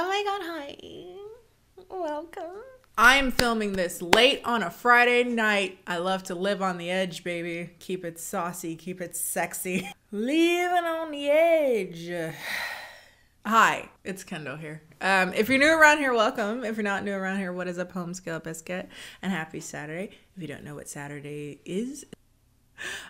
Oh my God, hi. Welcome. I am filming this late on a Friday night. I love to live on the edge, baby. Keep it saucy, keep it sexy. Living on the edge. Hi, it's Kendall here. If you're new around here, welcome. If you're not new around here, what is up, Homescale Biscuit? And happy Saturday. If you don't know what Saturday is,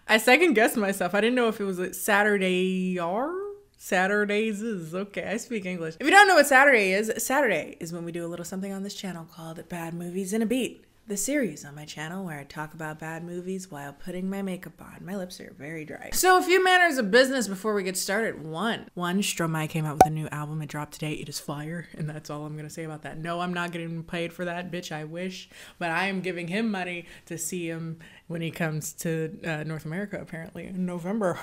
I second guessed myself. I didn't know if it was a Saturday or Saturdays is okay. I speak English. If you don't know what Saturday is when we do a little something on this channel called Bad Movies and a Beat, the series on my channel where I talk about bad movies while putting my makeup on. My lips are very dry. So a few manners of business before we get started. One, Stromae came out with a new album. It dropped today. It is fire. And that's all I'm going to say about that. No, I'm not getting paid for that, bitch. I wish. But I am giving him money to see him when he comes to North America, apparently, in November.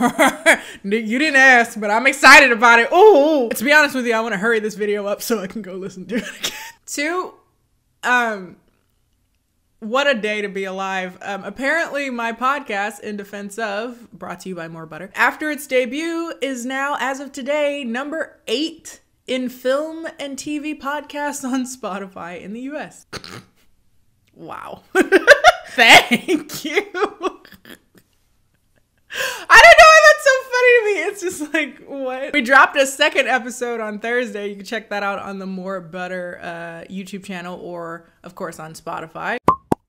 You didn't ask, but I'm excited about it. Ooh! To be honest with you, I want to hurry this video up so I can go listen to it again. Two, what a day to be alive. Apparently my podcast, In Defense Of, brought to you by More Butter, after its debut is now, as of today, number 8 in film and TV podcasts on Spotify in the US. Wow. Thank you. I don't know why that's so funny to me. It's just like, what? We dropped a second episode on Thursday. You can check that out on the More Butter YouTube channel or, of course, on Spotify.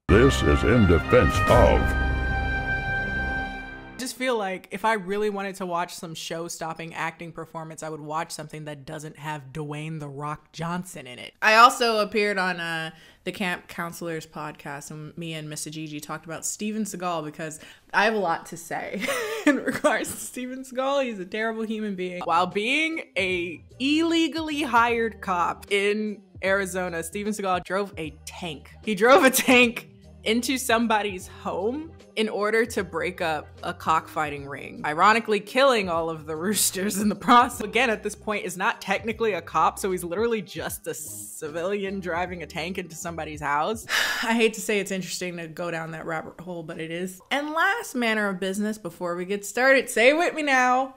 This is In Defense Of. I just feel like if I really wanted to watch some show-stopping acting performance, I would watch something that doesn't have Dwayne the Rock Johnson in it. I also appeared on the Camp Counselors podcast, and me and Mr. Gigi talked about Steven Seagal because I have a lot to say in regards to Steven Seagal. He's a terrible human being. While being a illegally hired cop in Arizona, Steven Seagal drove a tank. He drove a tank into somebody's home in order to break up a cockfighting ring, ironically killing all of the roosters in the process. Again, at this point, is not technically a cop, so he's literally just a civilian driving a tank into somebody's house. I hate to say it's interesting to go down that rabbit hole, but it is. And last manner of business before we get started, say it with me now.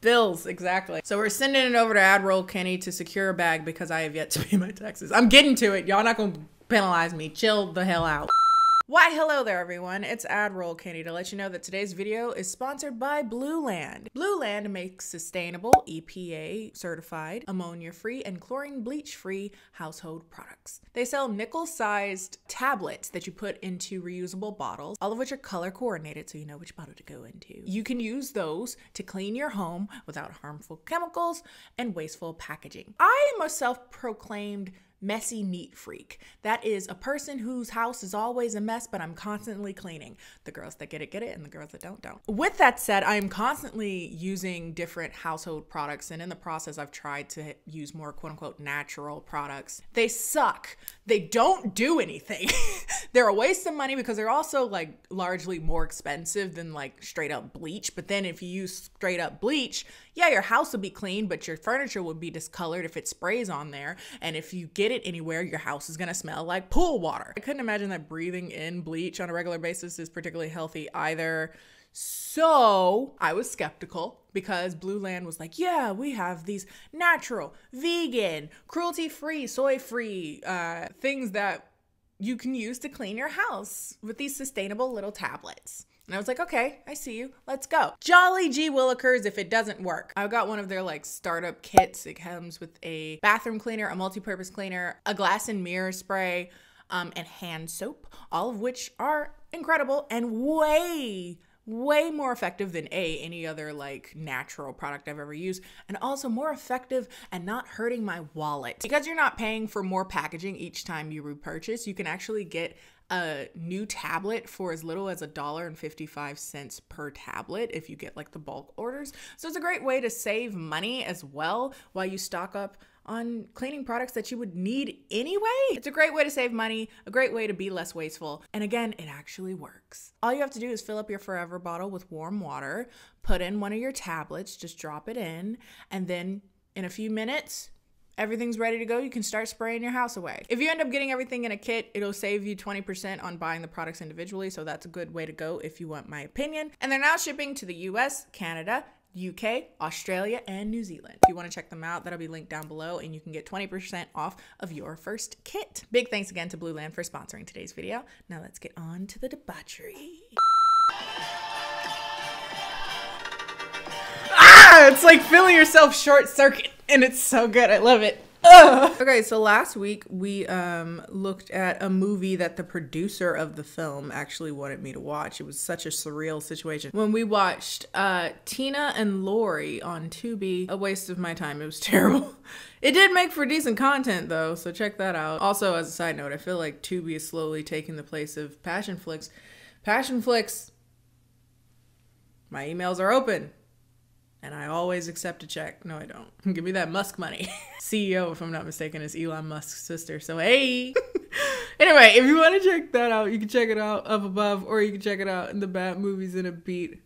Bills, exactly. So we're sending it over to Admiral Kenny to secure a bag because I have yet to pay my taxes. I'm getting to it. Y'all not gonna penalize me. Chill the hell out. Why, hello there, everyone. It's Admiral Kenny to let you know that today's video is sponsored by Blueland. Blueland makes sustainable, EPA-certified, ammonia-free, and chlorine bleach-free household products. They sell nickel-sized tablets that you put into reusable bottles, all of which are color-coordinated so you know which bottle to go into. You can use those to clean your home without harmful chemicals and wasteful packaging. I am a self-proclaimed messy neat freak. That is a person whose house is always a mess, but I'm constantly cleaning. The girls that get it, and the girls that don't. With that said, I am constantly using different household products, and in the process, I've tried to use more quote unquote natural products. They suck. They don't do anything. They're a waste of money because they're also like largely more expensive than like straight up bleach. But then if you use straight up bleach, yeah, your house will be clean, but your furniture will be discolored if it sprays on there. And if you get it anywhere, your house is gonna smell like pool water. I couldn't imagine that breathing in bleach on a regular basis is particularly healthy either. So I was skeptical because Blueland was like, yeah, we have these natural, vegan, cruelty-free, soy-free things that you can use to clean your house with these sustainable little tablets. And I was like, okay, I see you. Let's go. Jolly G Willikers if it doesn't work. I got one of their like startup kits. It comes with a bathroom cleaner, a multi-purpose cleaner, a glass and mirror spray, and hand soap, all of which are incredible and way more effective than any other like natural product I've ever used, and also more effective and not hurting my wallet. Because you're not paying for more packaging each time you repurchase, you can actually get a new tablet for as little as $1.55 per tablet if you get like the bulk orders. So it's a great way to save money as well while you stock up on cleaning products that you would need anyway. It's a great way to save money, a great way to be less wasteful. And again, it actually works. All you have to do is fill up your forever bottle with warm water, put in one of your tablets, just drop it in, and then in a few minutes, everything's ready to go. You can start spraying your house away. If you end up getting everything in a kit, it'll save you 20% on buying the products individually. So that's a good way to go if you want my opinion. And they're now shipping to the US, Canada, UK, Australia, and New Zealand. If you want to check them out, that'll be linked down below, and you can get 20% off of your first kit. Big thanks again to Blueland for sponsoring today's video. Now let's get on to the debauchery. Ah! It's like filling yourself short circuit, and it's so good. I love it. Ugh. Okay, so last week we looked at a movie that the producer of the film actually wanted me to watch. It was such a surreal situation. When we watched Tina and Lori on Tubi, a waste of my time. It was terrible. It did make for decent content though, so check that out. Also, as a side note, I feel like Tubi is slowly taking the place of Passion Flicks. Passion Flicks, my emails are open. And I always accept a check. No, I don't. Give me that Musk money. CEO, if I'm not mistaken, is Elon Musk's sister. So, hey. Anyway, if you want to check that out, you can check it out up above, or you can check it out in the BAD Movies and a Beat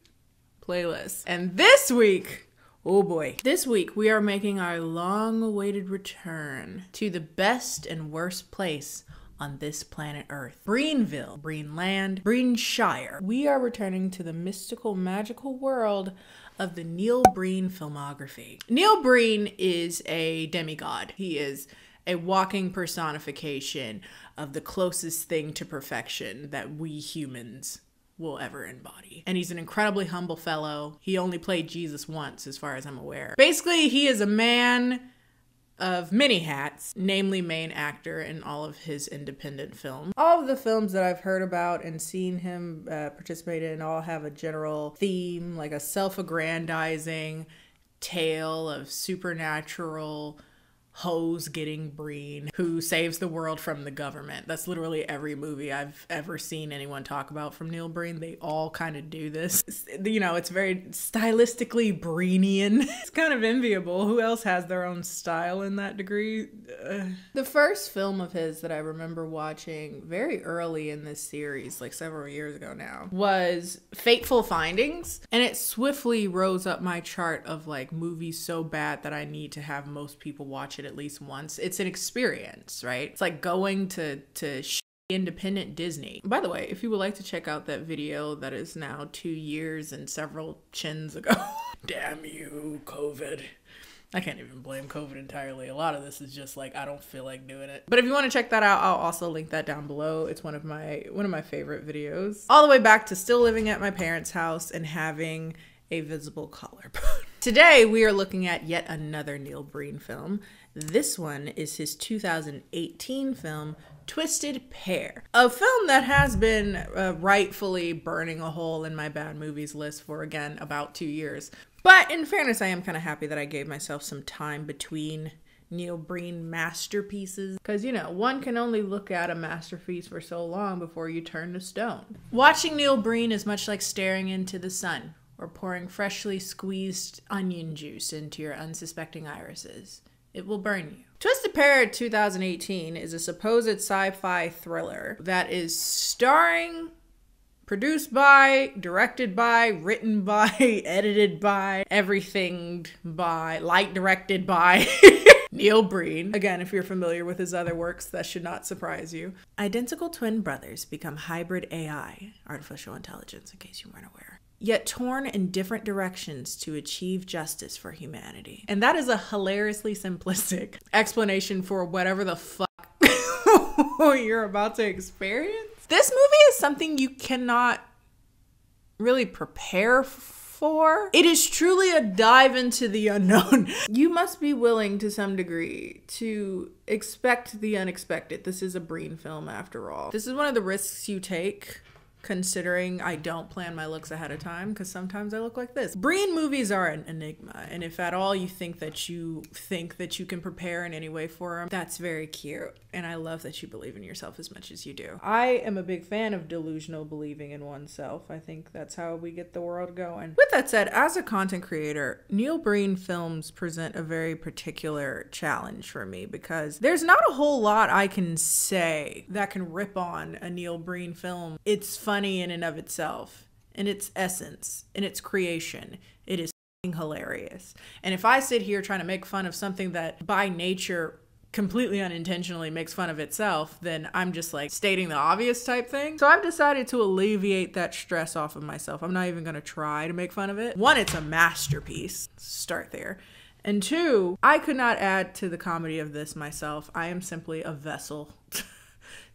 playlist. And this week, oh boy. This week, we are making our long-awaited return to the best and worst place on this planet Earth. Breenville, Breenland, Breenshire. We are returning to the mystical, magical world of the Neil Breen filmography. Neil Breen is a demigod. He is a walking personification of the closest thing to perfection that we humans will ever embody. And he's an incredibly humble fellow. He only played Jesus once, as far as I'm aware. Basically, he is a man of many hats, namely main actor in all of his independent films. All of the films that I've heard about and seen him participate in all have a general theme, like a self-aggrandizing tale of supernatural hoes getting Breen, who saves the world from the government. That's literally every movie I've ever seen anyone talk about from Neil Breen. They all kind of do this. You know, it's very stylistically Breenian. It's kind of enviable. Who else has their own style in that degree? The first film of his that I remember watching very early in this series, like several years ago now, was Fateful Findings. And it swiftly rose up my chart of like movies so bad that I need to have most people watch it at least once. It's an experience, right? It's like going to independent Disney. By the way, if you would like to check out that video that is now 2 years and several chins ago. Damn you, COVID. I can't even blame COVID entirely. A lot of this is just like, I don't feel like doing it. But if you want to check that out, I'll also link that down below. It's one of my favorite videos. All the way back to still living at my parents' house and having a visible collarbone. Today, we are looking at yet another Neil Breen film. This one is his 2018 film, Twisted Pair, a film that has been rightfully burning a hole in my bad movies list for, again, about 2 years. But in fairness, I am kind of happy that I gave myself some time between Neil Breen masterpieces, because you know, one can only look at a masterpiece for so long before you turn to stone. Watching Neil Breen is much like staring into the sun, or pouring freshly squeezed onion juice into your unsuspecting irises. It will burn you. Twisted Pair 2018 is a supposed sci-fi thriller that is starring, produced by, directed by, written by, edited by, everythinged by, light directed by Neil Breen. Again, if you're familiar with his other works, that should not surprise you. Identical twin brothers become hybrid AI, artificial intelligence, in case you weren't aware, yet torn in different directions to achieve justice for humanity. And that is a hilariously simplistic explanation for whatever the fuck you're about to experience. This movie is something you cannot really prepare for. It is truly a dive into the unknown. You must be willing to some degree to expect the unexpected. This is a Breen film after all. This is one of the risks you take, considering I don't plan my looks ahead of time, because sometimes I look like this. Breen movies are an enigma, and if at all you think that you can prepare in any way for them, that's very cute, and I love that you believe in yourself as much as you do. I am a big fan of delusional believing in oneself. I think that's how we get the world going. With that said, as a content creator, Neil Breen films present a very particular challenge for me, because there's not a whole lot I can say that can rip on a Neil Breen film. It's fun in and of itself, in its essence, in its creation. It is hilarious. And if I sit here trying to make fun of something that by nature completely unintentionally makes fun of itself, then I'm just like stating the obvious type thing. So I've decided to alleviate that stress off of myself. I'm not even gonna try to make fun of it. One, it's a masterpiece. Start there. And two, I could not add to the comedy of this myself. I am simply a vessel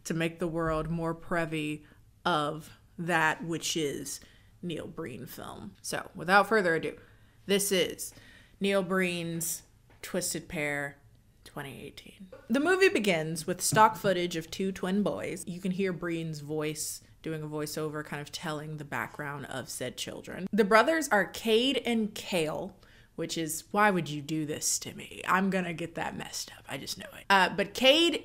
to make the world more privy of that which is Neil Breen film. So without further ado, this is Neil Breen's Twisted Pair 2018. The movie begins with stock footage of two twin boys. You can hear Breen's voice doing a voiceover kind of telling the background of said children. The brothers are Cade and Cale, which is, why would you do this to me? I'm gonna get that messed up, I just know it. But Cade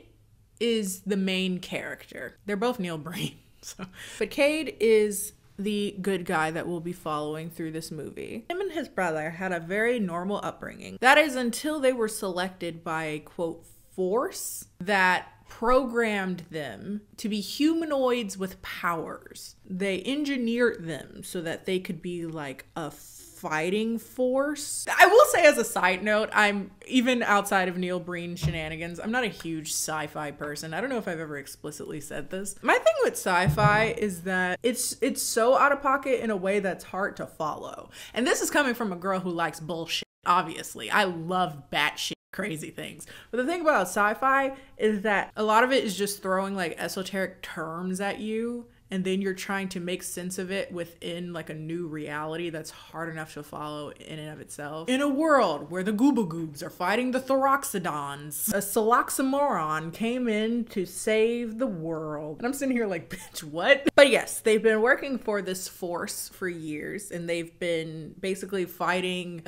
is the main character. They're both Neil Breen. So. But Cade is the good guy that we'll be following through this movie. Him and his brother had a very normal upbringing. That is until they were selected by a, quote, force that programmed them to be humanoids with powers. They engineered them so that they could be like a fighting force. I will say, as a side note, I'm, even outside of Neil Breen shenanigans, I'm not a huge sci-fi person. I don't know if I've ever explicitly said this. My thing with sci-fi is that it's so out of pocket in a way that's hard to follow. And this is coming from a girl who likes bullshit, obviously. I love batshit crazy things. But the thing about sci-fi is that a lot of it is just throwing like esoteric terms at you, and then you're trying to make sense of it within like a new reality that's hard enough to follow in and of itself. In a world where the Goobagoobs are fighting the Thoroxodons, a Saloxamoron came in to save the world. And I'm sitting here like, bitch, what? But yes, they've been working for this force for years, and they've been basically fighting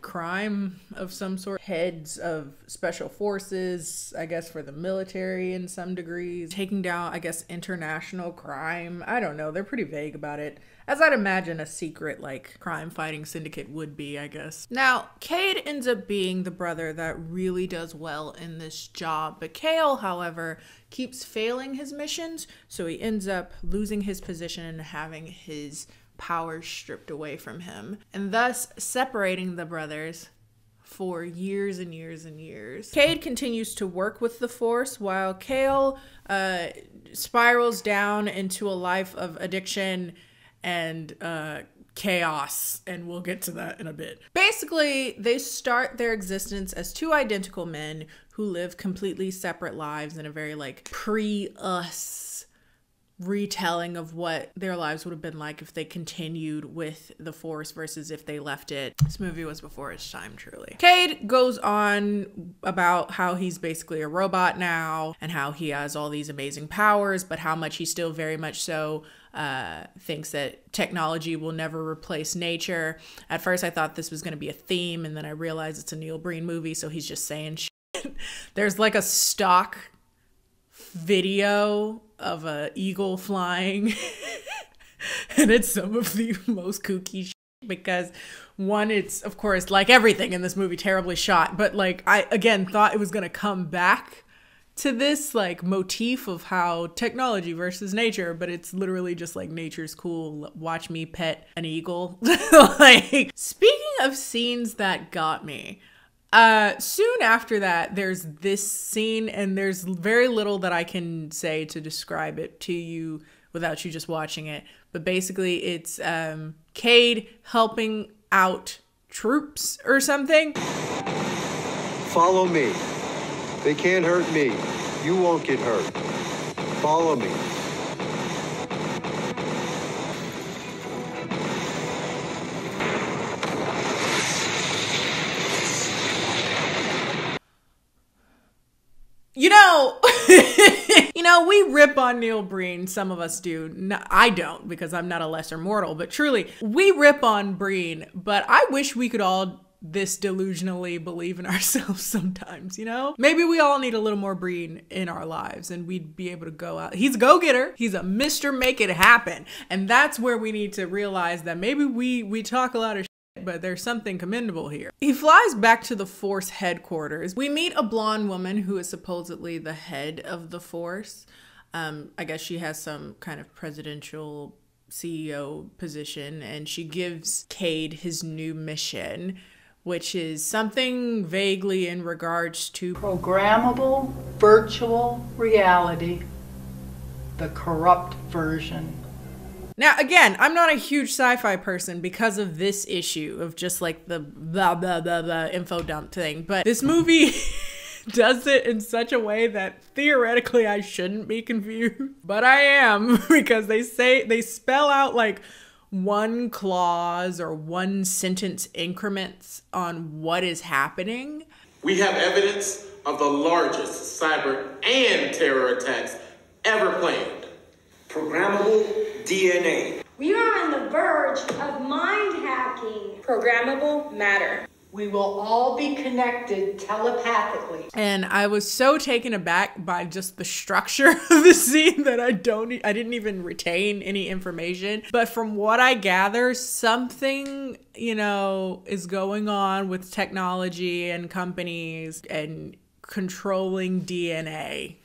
crime of some sort, heads of special forces, I guess, for the military in some degrees, taking down, I guess, international crime. I don't know. They're pretty vague about it, as I'd imagine a secret like crime fighting syndicate would be, I guess. Now, Cade ends up being the brother that really does well in this job, but Cale, however, keeps failing his missions, so he ends up losing his position and having his powers stripped away from him, and thus separating the brothers for years and years and years. Cade continues to work with the force while Cale spirals down into a life of addiction and chaos, and we'll get to that in a bit. Basically, they start their existence as two identical men who live completely separate lives in a very like pre-us retelling of what their lives would have been like if they continued with the force versus if they left it. This movie was before its time, truly. Cade goes on about how he's basically a robot now and how he has all these amazing powers, but how much he still very much so thinks that technology will never replace nature. At first I thought this was going to be a theme, and then I realized it's a Neil Breen movie, so he's just saying shit. There's like a stock video of an eagle flying and it's some of the most kooky shit, because one, it's of course like everything in this movie terribly shot, but like I again thought it was gonna come back to this like motif of how technology versus nature, but it's literally just like, nature's cool, watch me pet an eagle. Like, speaking of scenes that got me, soon after that, there's this scene, and there's very little that I can say to describe it to you without you just watching it. But basically it's, Cade helping out troops or something. Follow me. They can't hurt me. You won't get hurt. Follow me. You know, you know, we rip on Neil Breen. Some of us do. No, I don't, because I'm not a lesser mortal, but truly we rip on Breen, but I wish we could all this delusionally believe in ourselves sometimes, you know? Maybe we all need a little more Breen in our lives, and we'd be able to go out. He's a go-getter. He's a Mr. Make It Happen. And that's where we need to realize that maybe we talk a lot of shit, but there's something commendable here. He flies back to the force headquarters. We meet a blonde woman who is supposedly the head of the force. I guess she has some kind of presidential CEO position, and she gives Cade his new mission, which is something vaguely in regards to programmable virtual reality, the corrupt version. Now, again, I'm not a huge sci-fi person because of this issue of just like the blah, blah, blah, blah info dump thing, but this movie does it in such a way that theoretically I shouldn't be confused, but I am, because they spell out like one clause or one sentence increments on what is happening. We have evidence of the largest cyber and terror attacks ever planned. Programmable DNA. We are on the verge of mind hacking. Programmable matter. We will all be connected telepathically. And I was so taken aback by just the structure of the scene that I didn't even retain any information. But from what I gather, something, you know, is going on with technology and companies and controlling DNA.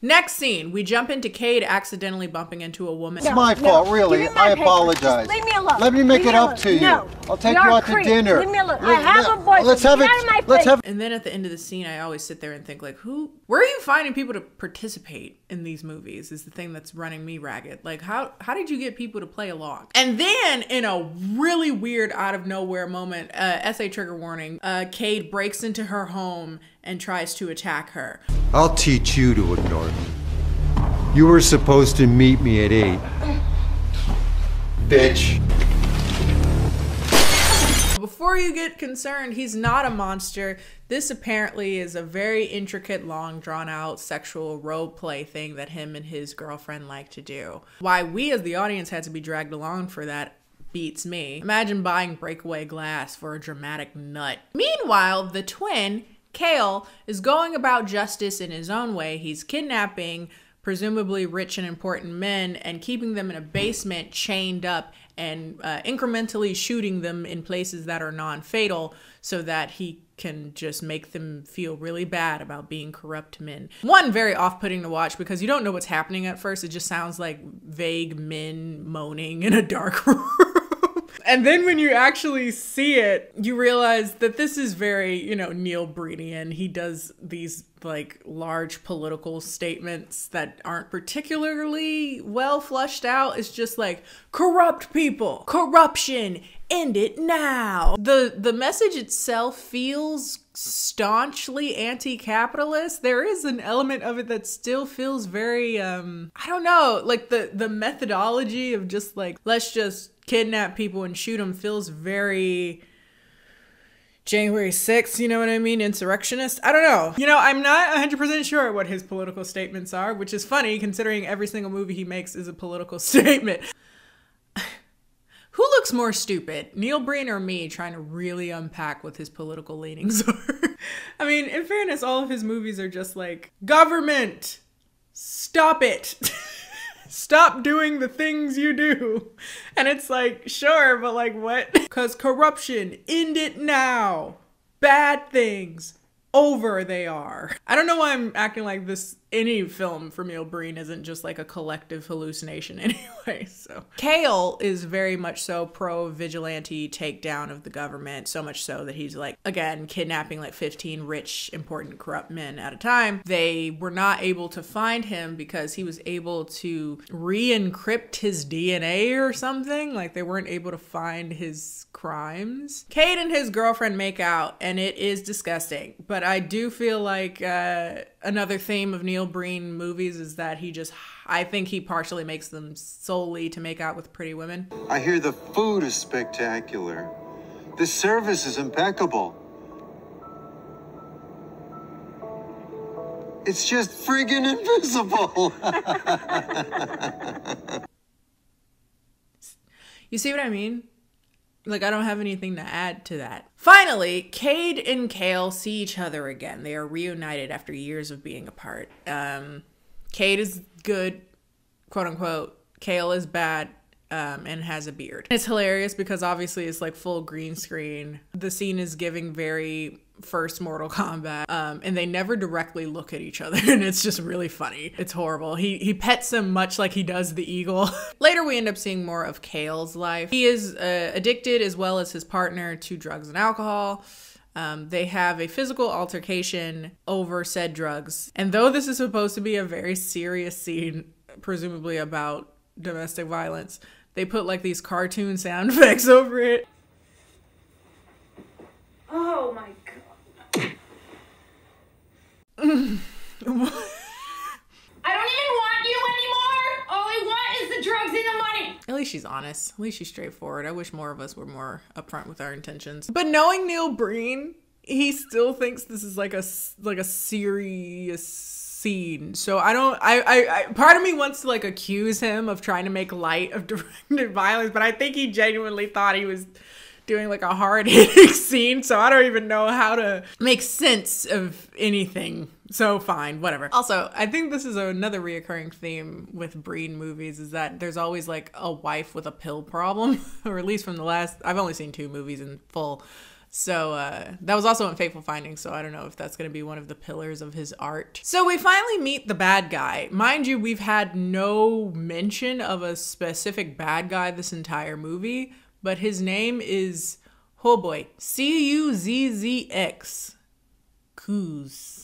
Next scene, we jump into Cade accidentally bumping into a woman. It's my fault, really. I apologize. Just leave me alone. Let me make it up to you. No. I'll take you out to dinner. Leave me alone. I have a boyfriend. Let's have it. And then at the end of the scene, I always sit there and think, like, where are you finding people to participate in these movies is the thing that's running me ragged. Like, how did you get people to play along? And then in a really weird out of nowhere moment, SA trigger warning, Cade breaks into her home and tries to attack her. I'll teach you to ignore me. You were supposed to meet me at 8. Bitch. Before you get concerned, he's not a monster. This apparently is a very intricate, long, drawn-out sexual role play thing that him and his girlfriend like to do. Why we as the audience had to be dragged along for that beats me. Imagine buying breakaway glass for a dramatic nut. Meanwhile, the twin, Kale, is going about justice in his own way. He's kidnapping presumably rich and important men and keeping them in a basement chained up and incrementally shooting them in places that are non-fatal so that he can just make them feel really bad about being corrupt men. One, very off-putting to watch because you don't know what's happening at first. It just sounds like vague men moaning in a dark room. And then when you actually see it, you realize that this is very, you know, Neil Breenian. He does these like large political statements that aren't particularly well fleshed out. It's just like, corrupt people, corruption, end it now. The message itself feels staunchly anti-capitalist. There is an element of it that still feels very, I don't know, like the methodology of just like, let's just kidnap people and shoot them feels very January 6th, you know what I mean? Insurrectionist? I don't know. You know, I'm not 100% sure what his political statements are, which is funny considering every single movie he makes is a political statement. Who looks more stupid, Neil Breen or me, trying to really unpack what his political leanings are? I mean, in fairness, all of his movies are just like, government, stop it. Stop doing the things you do. And it's like, sure, but like what? Because corruption, end it now. Bad things, over they are. I don't know why I'm acting like this, any film from Neil Breen isn't just like a collective hallucination anyway, so. Kale is very much so pro-vigilante takedown of the government, so much so that he's like, again, kidnapping like 15 rich, important, corrupt men at a time. They were not able to find him because he was able to re-encrypt his DNA or something, like they weren't able to find his crimes. Cade and his girlfriend make out, and it is disgusting, but I do feel like another theme of Neil Breen movies is that he just, I think he partially makes them solely to make out with pretty women. I hear the food is spectacular. The service is impeccable. It's just friggin' invisible. You see what I mean? Like, I don't have anything to add to that. Finally, Cade and Kale see each other again. They are reunited after years of being apart. Cade is good, quote unquote. Kale is bad and has a beard. It's hilarious because obviously it's like full green screen. The scene is giving very first Mortal Kombat, and they never directly look at each other, and it's just really funny. It's horrible. He pets him much like he does the eagle. Later we end up seeing more of Kale's life. He is addicted, as well as his partner, to drugs and alcohol. They have a physical altercation over said drugs, and though this is supposed to be a very serious scene, presumably about domestic violence, they put like these cartoon sound effects over it. Oh my god. I don't even want you anymore! All I want is the drugs and the money! At least she's honest. At least she's straightforward. I wish more of us were more upfront with our intentions. But knowing Neil Breen, he still thinks this is like a serious scene. So I part of me wants to like accuse him of trying to make light of directed violence, but I think he genuinely thought he was doing like a hard-hitting scene, so I don't even know how to make sense of anything. So fine, whatever. Also, I think this is another reoccurring theme with Breen movies, is that there's always like a wife with a pill problem, or at least from the last, I've only seen 2 movies in full. So that was also in Fateful Findings, so I don't know if that's going to be one of the pillars of his art. So we finally meet the bad guy. Mind you, we've had no mention of a specific bad guy this entire movie, but his name is, oh boy, C-U-Z-Z-X. Kuz.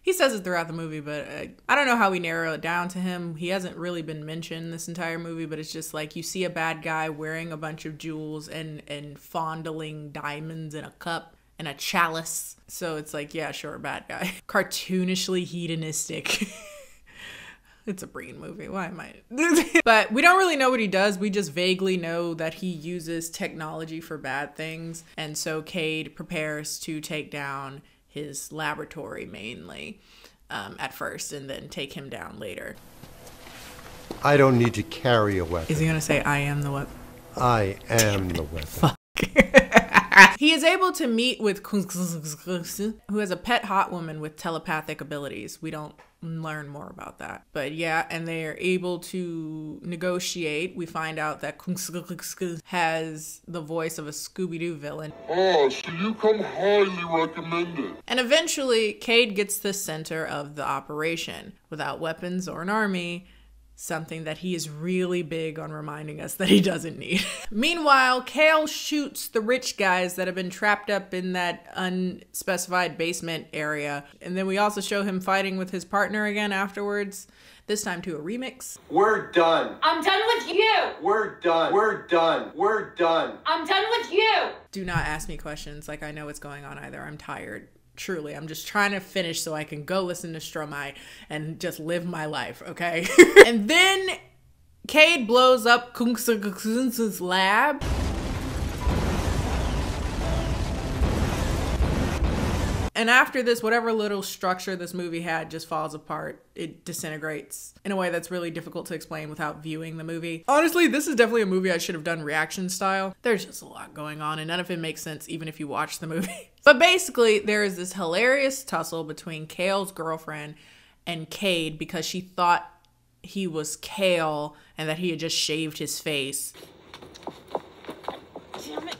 He says it throughout the movie, but I don't know how we narrow it down to him. He hasn't really been mentioned this entire movie, but it's just like you see a bad guy wearing a bunch of jewels and fondling diamonds in a cup and a chalice. So it's like, yeah, sure, bad guy. Cartoonishly hedonistic. It's a Breen movie. Why am I? But we don't really know what he does. We just vaguely know that he uses technology for bad things. And so Cade prepares to take down his laboratory mainly at first, and then take him down later. I don't need to carry a weapon. Is he gonna say, I am the weapon? I am the weapon. Fuck. He is able to meet with Kunz, who has a pet hot woman with telepathic abilities. We don't learn more about that. But yeah, and they are able to negotiate. We find out that Kunz has the voice of a Scooby-Doo villain. Oh, so you come highly recommended. And eventually, Cade gets the center of the operation. Without weapons or an army, something that he is really big on reminding us that he doesn't need. Meanwhile, Kale shoots the rich guys that have been trapped up in that unspecified basement area. And then we also show him fighting with his partner again afterwards, this time to a remix. We're done. I'm done with you. We're done. We're done. We're done. I'm done with you. Do not ask me questions like I know what's going on either. I'm tired. Truly, I'm just trying to finish so I can go listen to Stromae and just live my life, okay? And then Cade blows up Kung's lab. And after this, whatever little structure this movie had just falls apart. It disintegrates in a way that's really difficult to explain without viewing the movie. Honestly, this is definitely a movie I should have done reaction style. There's just a lot going on and none of it makes sense even if you watch the movie. But basically, there is this hilarious tussle between Kale's girlfriend and Cade because she thought he was Kale and that he had just shaved his face. Damn it.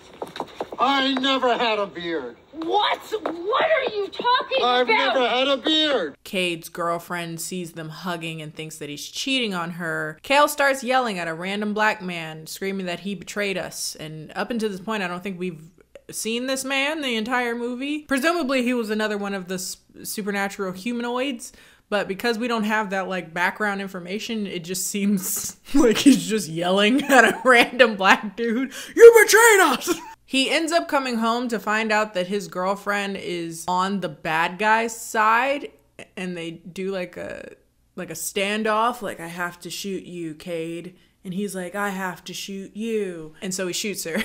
I never had a beard. What? What are you talking about? I've never had a beard. Cade's girlfriend sees them hugging and thinks that he's cheating on her. Cale starts yelling at a random black man, screaming that he betrayed us. And up until this point, I don't think we've seen this man the entire movie. Presumably he was another one of the supernatural humanoids, but because we don't have that like background information, it just seems like he's just yelling at a random black dude. You betrayed us! He ends up coming home to find out that his girlfriend is on the bad guy's side, and they do like a standoff, like, I have to shoot you, Cade. And he's like, I have to shoot you. And so he shoots her.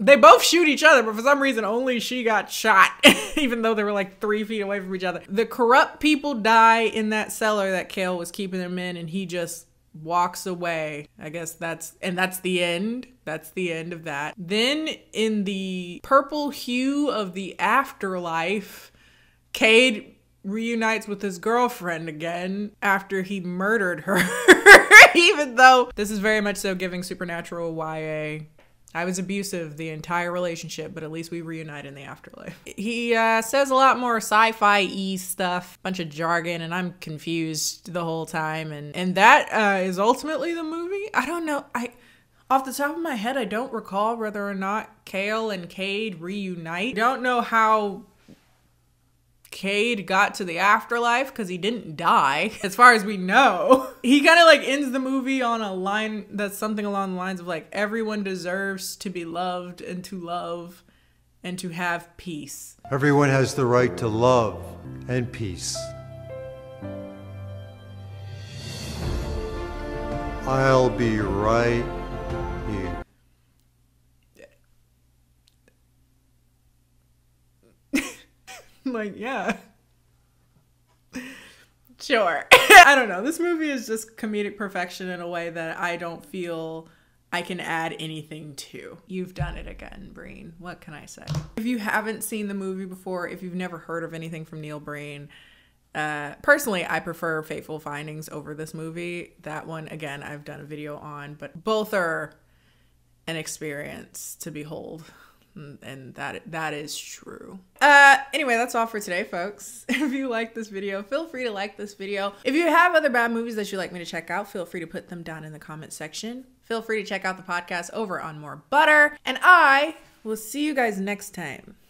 They both shoot each other, but for some reason only she got shot, even though they were like 3 feet away from each other. The corrupt people die in that cellar that Cale was keeping them in, and he just walks away. I guess that's the end. That's the end of that. Then in the purple hue of the afterlife, Cade reunites with his girlfriend again after he murdered her, even though this is very much so giving supernatural YA I was abusive the entire relationship, but at least we reunite in the afterlife. He says a lot more sci-fi-y stuff, bunch of jargon, and I'm confused the whole time. And that is ultimately the movie. I don't know. Off the top of my head, I don't recall whether or not Kale and Cade reunite. I don't know how Cade got to the afterlife because he didn't die, as far as we know. He kind of like ends the movie on a line that's something along the lines of like, everyone deserves to be loved and to love and to have peace. Everyone has the right to love and peace. I'll be right here. Like, yeah, sure. I don't know. This movie is just comedic perfection in a way that I don't feel I can add anything to. You've done it again, Breen. What can I say? If you haven't seen the movie before, if you've never heard of anything from Neil Breen, personally, I prefer Fateful Findings over this movie. That one, again, I've done a video on, but both are an experience to behold. And that is true. Anyway, that's all for today, folks. If you like this video, feel free to like this video. If you have other bad movies that you'd like me to check out, feel free to put them down in the comment section. Feel free to check out the podcast over on More Butter. And I will see you guys next time.